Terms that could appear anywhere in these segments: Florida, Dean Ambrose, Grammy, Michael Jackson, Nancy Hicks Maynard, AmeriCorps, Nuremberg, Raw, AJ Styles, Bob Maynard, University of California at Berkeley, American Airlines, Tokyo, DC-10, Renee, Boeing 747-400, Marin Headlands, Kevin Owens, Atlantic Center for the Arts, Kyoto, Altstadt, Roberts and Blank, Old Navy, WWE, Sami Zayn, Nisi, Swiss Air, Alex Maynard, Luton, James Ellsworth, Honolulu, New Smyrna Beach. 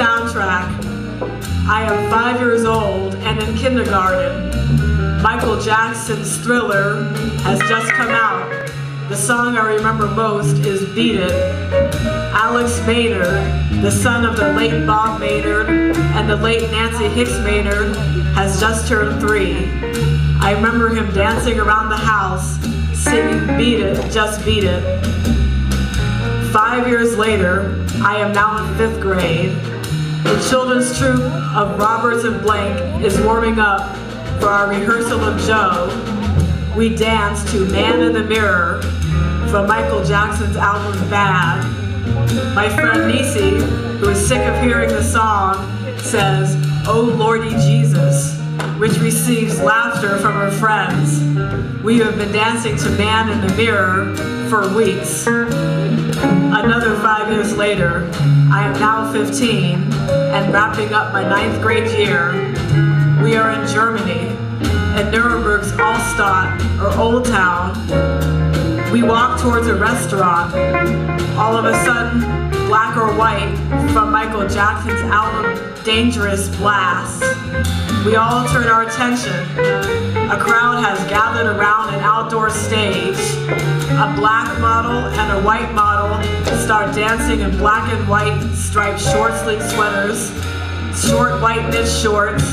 soundtrack, I am 5 years old and in kindergarten. Michael Jackson's Thriller has just come out. The song I remember most is Beat It. Alex Maynard, the son of the late Bob Maynard and the late Nancy Hicks Maynard, has just turned 3. I remember him dancing around the house, singing Beat It, Just Beat It. 5 years later, I am now in 5th grade. The children's troupe of Roberts and Blank is warming up for our rehearsal of Joe. We dance to Man in the Mirror from Michael Jackson's album Bad. My friend Nisi, who is sick of hearing the song, says, "Oh Lordy Jesus," which receives laughter from her friends. We have been dancing to Man in the Mirror for weeks. Another 5 years later, I am now 15 and wrapping up my 9th grade year. We are in Germany, in Nuremberg's Altstadt, or Old Town. We walk towards a restaurant. All of a sudden, Black or White from Michael Jackson's album Dangerous blasts. We all turn our attention. A crowd has gathered around an outdoor stage. A black model and a white model start dancing in black and white striped short sleeve sweaters, short white knit shorts,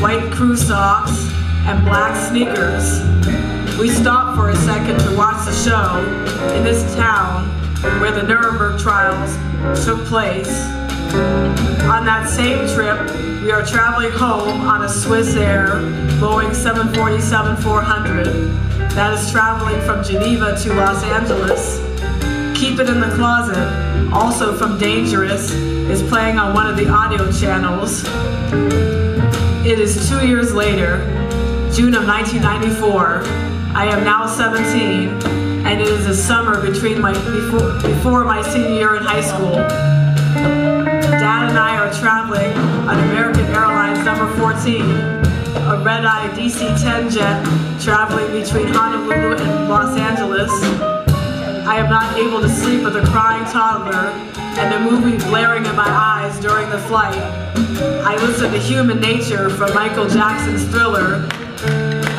white crew socks, and black sneakers. We stop for a second to watch the show in this town where the Nuremberg trials took place. On that same trip, we are traveling home on a Swiss Air Boeing 747-400. That is traveling from Geneva to Los Angeles. Keep It in the Closet, also from Dangerous, is playing on one of the audio channels. It is 2 years later, June of 1994. I am now 17, and it is the summer before my senior year in high school. Dad and I are traveling on American Airlines number 14. A red-eye DC-10 jet traveling between Honolulu and Los Angeles. I am not able to sleep with a crying toddler and the movie blaring in my eyes during the flight. I listen to Human Nature from Michael Jackson's Thriller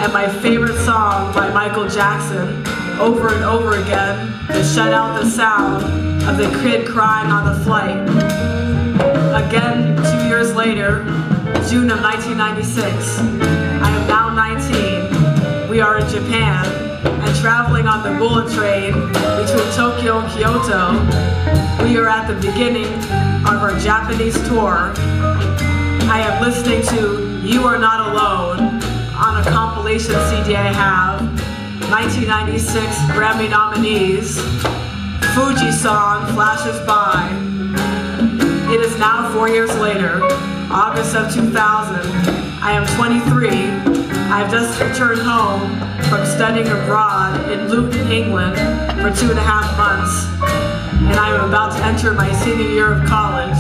and my favorite song by Michael Jackson over and over again to shut out the sound of the kid crying on the flight. Again, 2 years later, June of 1996. I am now 19. We are in Japan and traveling on the bullet train between Tokyo and Kyoto. We are at the beginning of our Japanese tour. I am listening to You Are Not Alone on a compilation CD I have, 1996 Grammy nominees. Fuji song flashes by. It is now 4 years later. August of 2000, I am 23. I've just returned home from studying abroad in Luton, England for 2.5 months, and I am about to enter my senior year of college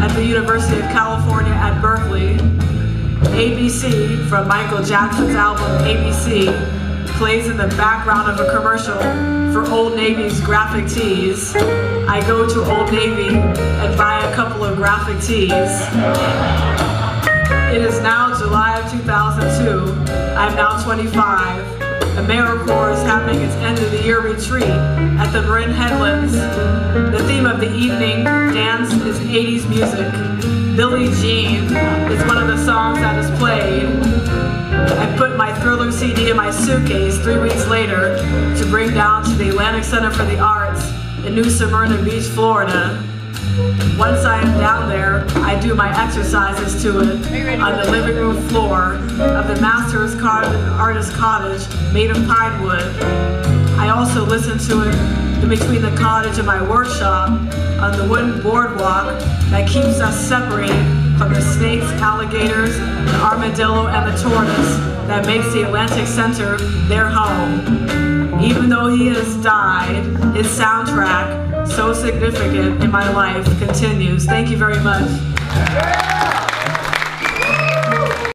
at the University of California at Berkeley. ABC from Michael Jackson's album ABC plays in the background of a commercial for Old Navy's graphic tees. I go to Old Navy and buy a couple of graphic tees. It is now July of 2002. I'm now 25. AmeriCorps is having its end of the year retreat at the Marin Headlands. The theme of the evening dance is 80s music. Billie Jean is one of the songs that is played. I put my Thriller CD in my suitcase 3 weeks later to bring down to the Atlantic Center for the Arts in New Smyrna Beach, Florida. Once I am down there, I do my exercises to it on the living room floor of the Master's Artist Cottage made of pine wood. I also listen to it in between the cottage and my workshop on the wooden boardwalk that keeps us separated from the snakes, alligators, the armadillo, and the tortoise that makes the Atlantic Center their home. Even though he has died, his soundtrack, so significant in my life, continues. Thank you very much.